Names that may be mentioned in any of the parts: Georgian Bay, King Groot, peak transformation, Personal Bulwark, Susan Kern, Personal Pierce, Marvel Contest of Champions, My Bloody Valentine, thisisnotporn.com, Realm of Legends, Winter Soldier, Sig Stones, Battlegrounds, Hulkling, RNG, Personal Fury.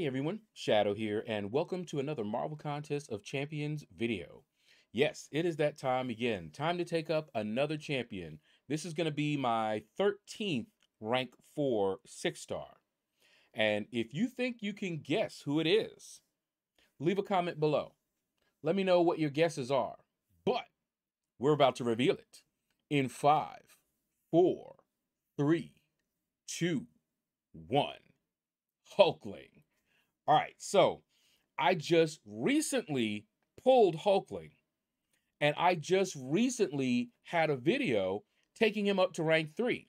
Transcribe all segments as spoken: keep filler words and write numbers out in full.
Hey everyone, Shadow here, and welcome to another Marvel Contest of Champions video. Yes, it is that time again. Time to take up another champion. This is going to be my thirteenth rank four six star. And if you think you can guess who it is, leave a comment below. Let me know what your guesses are. But we're about to reveal it in five, four, three, two, one. Hulkling. All right, so I just recently pulled Hulkling, and I just recently had a video taking him up to rank three.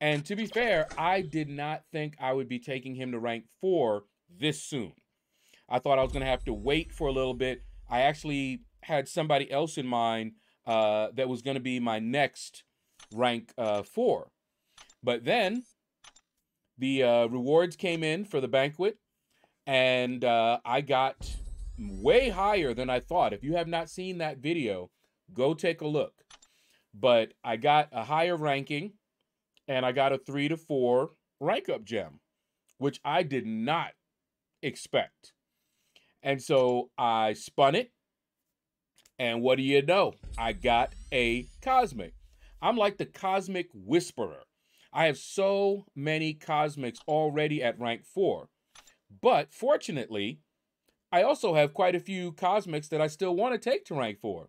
And to be fair, I did not think I would be taking him to rank four this soon. I thought I was going to have to wait for a little bit. I actually had somebody else in mind uh, that was going to be my next rank uh, four. But then the uh, rewards came in for the banquet. And uh, I got way higher than I thought. If you have not seen that video, go take a look. But I got a higher ranking, and I got a three to four rank up gem, which I did not expect. And so I spun it, and what do you know? I got a cosmic. I'm like the cosmic whisperer. I have so many cosmics already at rank four. But fortunately, I also have quite a few cosmics that I still want to take to rank four.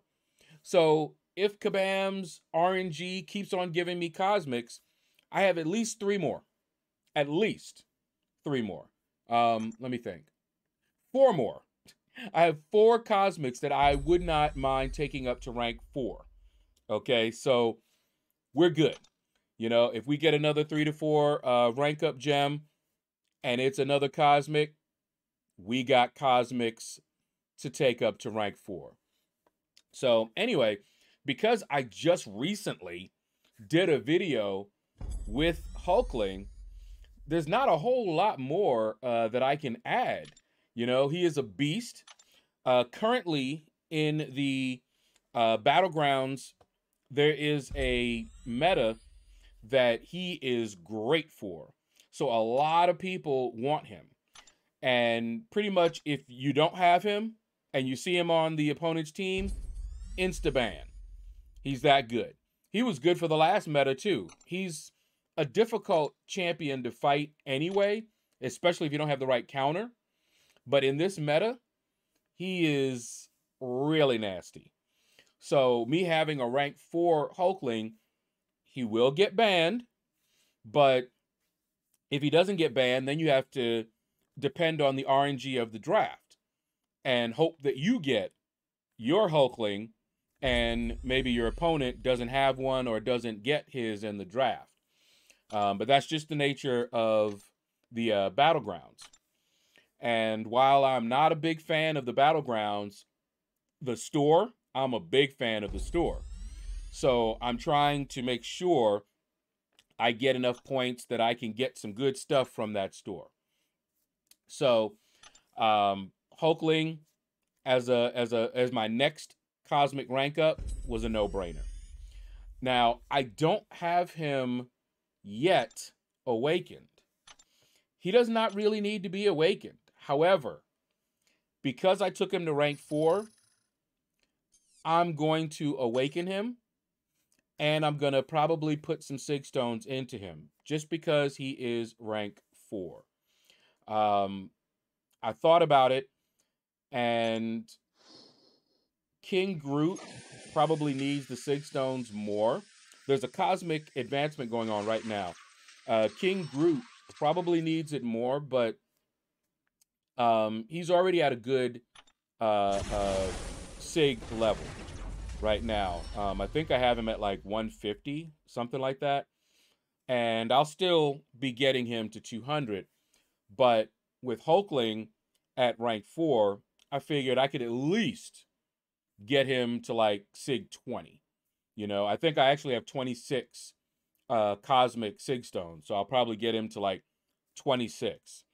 So if Kabam's R N G keeps on giving me cosmics, I have at least three more. At least three more. Um, let me think. Four more. I have four cosmics that I would not mind taking up to rank four. Okay, so we're good. You know, if we get another three to four uh, rank up gem, and it's another cosmic, we got cosmics to take up to rank four. So anyway, because I just recently did a video with Hulkling, there's not a whole lot more uh, that I can add. You know, he is a beast. Uh, currently in the uh, Battlegrounds, there is a meta that he is great for. So a lot of people want him. And pretty much if you don't have him and you see him on the opponent's team, insta-ban. He's that good. He was good for the last meta too. He's a difficult champion to fight anyway, especially if you don't have the right counter. But in this meta, he is really nasty. So me having a rank four Hulkling, he will get banned, but if he doesn't get banned, then you have to depend on the R N G of the draft and hope that you get your Hulkling and maybe your opponent doesn't have one or doesn't get his in the draft. Um, but that's just the nature of the uh, Battlegrounds. And while I'm not a big fan of the Battlegrounds, the store, I'm a big fan of the store. So I'm trying to make sure I get enough points that I can get some good stuff from that store. So, um, Hulkling as a as a as my next cosmic rank up was a no-brainer. Now I don't have him yet awakened. He does not really need to be awakened. However, because I took him to rank four, I'm going to awaken him. And I'm going to probably put some Sig Stones into him just because he is rank four. Um, I thought about it, and King Groot probably needs the Sig Stones more. There's a cosmic advancement going on right now. Uh, King Groot probably needs it more, but um, he's already at a good uh, uh, Sig level right now. Um, I think I have him at like one fifty, something like that. And I'll still be getting him to two hundred. But with Hulkling at rank four, I figured I could at least get him to like Sig twenty. You know, I think I actually have twenty-six uh, cosmic Sig stones. So I'll probably get him to like twenty-six.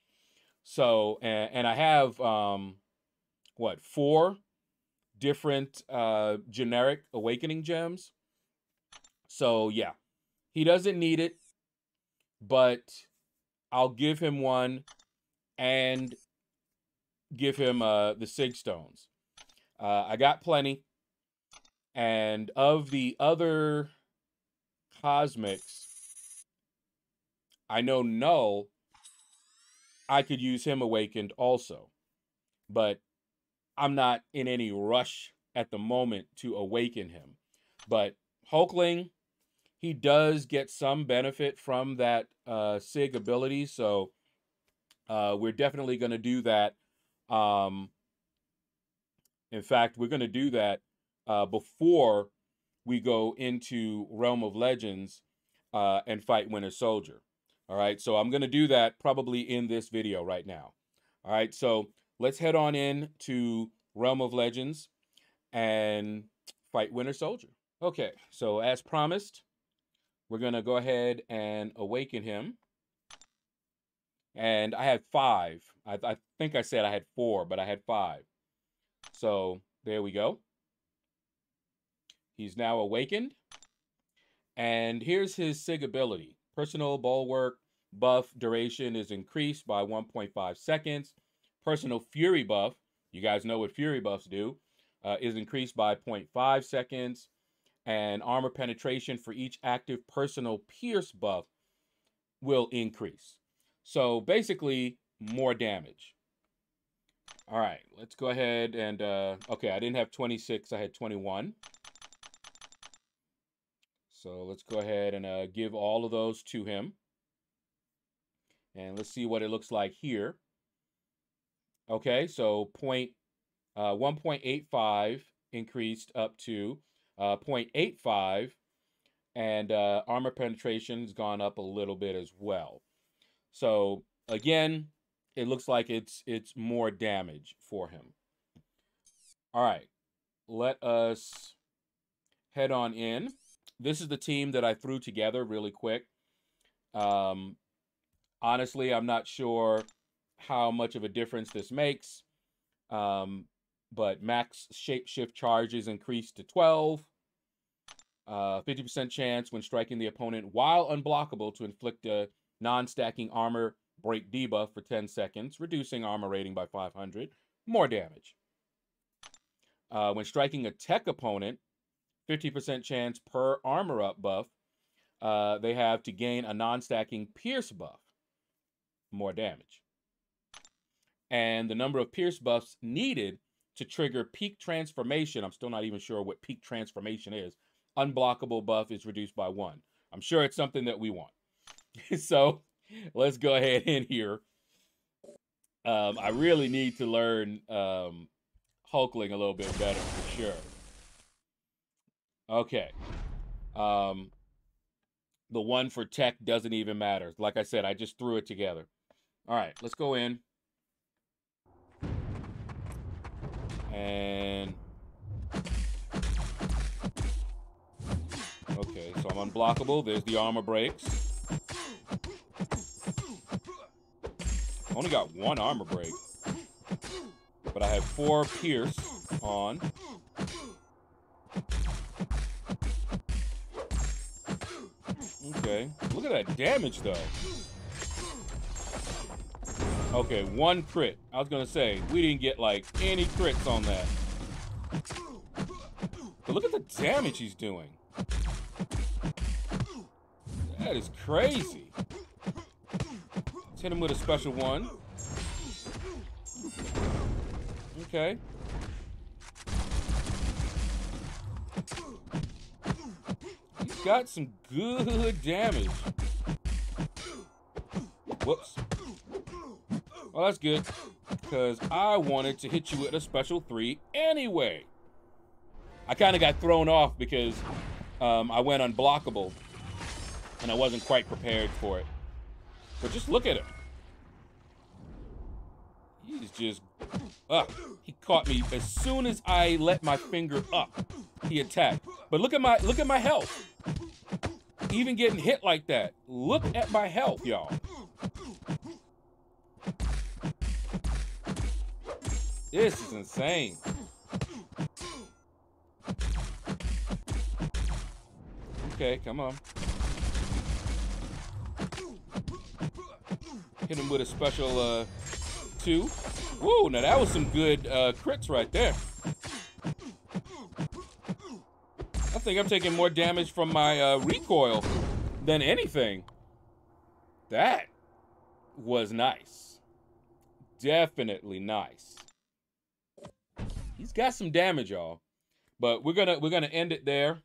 So, and, and I have, um, what, four different uh, generic awakening gems. So yeah, he doesn't need it, but I'll give him one and give him uh, the Sig Stones. Uh, I got plenty. And of the other Cosmics, I know Null, I could use him Awakened also. But I'm not in any rush at the moment to awaken him. But Hulkling, he does get some benefit from that uh, Sig ability. So uh, we're definitely going to do that. Um, in fact, we're going to do that uh, before we go into Realm of Legends uh, and fight Winter Soldier. All right, so I'm going to do that probably in this video right now. All right, so let's head on in to Realm of Legends and fight Winter Soldier. Okay, so as promised, we're going to go ahead and awaken him. And I had five. I, I think I said I had four, but I had five. So there we go. He's now awakened. And here's his Sig ability. Personal Bulwark buff duration is increased by one point five seconds. Personal Fury buff, you guys know what Fury buffs do, uh, is increased by zero point five seconds. And armor penetration for each active Personal Pierce buff will increase. So basically, more damage. All right, let's go ahead and, uh, okay, I didn't have twenty-six, I had twenty-one. So let's go ahead and uh, give all of those to him. And let's see what it looks like here. Okay, so point, uh, one point eight five increased up to uh, zero point eight five, and uh, armor penetration's gone up a little bit as well. So again, it looks like it's it's more damage for him. All right, let us head on in. This is the team that I threw together really quick. Um, honestly, I'm not sure how much of a difference this makes, um, but max shapeshift charge is increased to twelve. Uh, fifty percent chance when striking the opponent while unblockable to inflict a non-stacking armor break debuff for ten seconds, reducing armor rating by five hundred. More damage. Uh, when striking a tech opponent, fifty percent chance per armor up buff, uh, they have to gain a non-stacking pierce buff. More damage. And the number of pierce buffs needed to trigger peak transformation, I'm still not even sure what peak transformation is, unblockable buff is reduced by one. I'm sure it's something that we want. So let's go ahead in here. Um, I really need to learn um, Hulkling a little bit better for sure. Okay. Um, the one for tech doesn't even matter. Like I said, I just threw it together. All right, let's go in. And okay, so I'm unblockable. There's the armor breaks. Only got one armor break, but I have four pierce on. Okay, look at that damage though. Okay, one crit. I was gonna say, we didn't get like any crits on that. But look at the damage he's doing. That is crazy. Hit him with a special one. Okay. He's got some good damage. Whoops. Well, that's good, because I wanted to hit you with a special three anyway. I kind of got thrown off because um, I went unblockable, and I wasn't quite prepared for it. But just look at him. He's just... Uh, he caught me as soon as I let my finger up. He attacked. But look at my look at my health. Even getting hit like that. Look at my health, y'all. This is insane. Okay, come on. Hit him with a special uh, two. Woo, now that was some good uh, crits right there. I think I'm taking more damage from my uh, recoil than anything. That was nice. Definitely nice. He's got some damage, y'all. But we're gonna we're gonna end it there.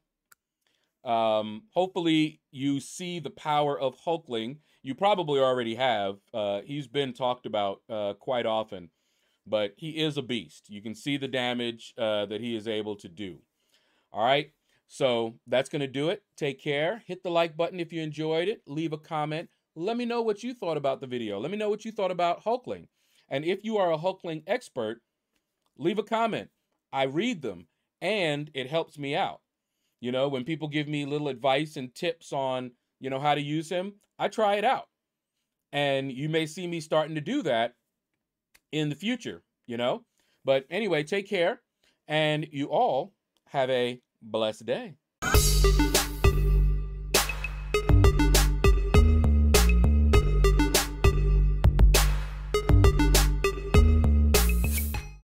Um, hopefully you see the power of Hulkling. You probably already have. Uh, he's been talked about uh, quite often, but he is a beast. You can see the damage uh, that he is able to do. All right, so that's gonna do it. Take care. Hit the like button if you enjoyed it. Leave a comment. Let me know what you thought about the video. Let me know what you thought about Hulkling. And if you are a Hulkling expert, leave a comment. I read them, and it helps me out. You know, when people give me little advice and tips on, you know, how to use him, I try it out. And you may see me starting to do that in the future, you know. But anyway, take care, and you all have a blessed day.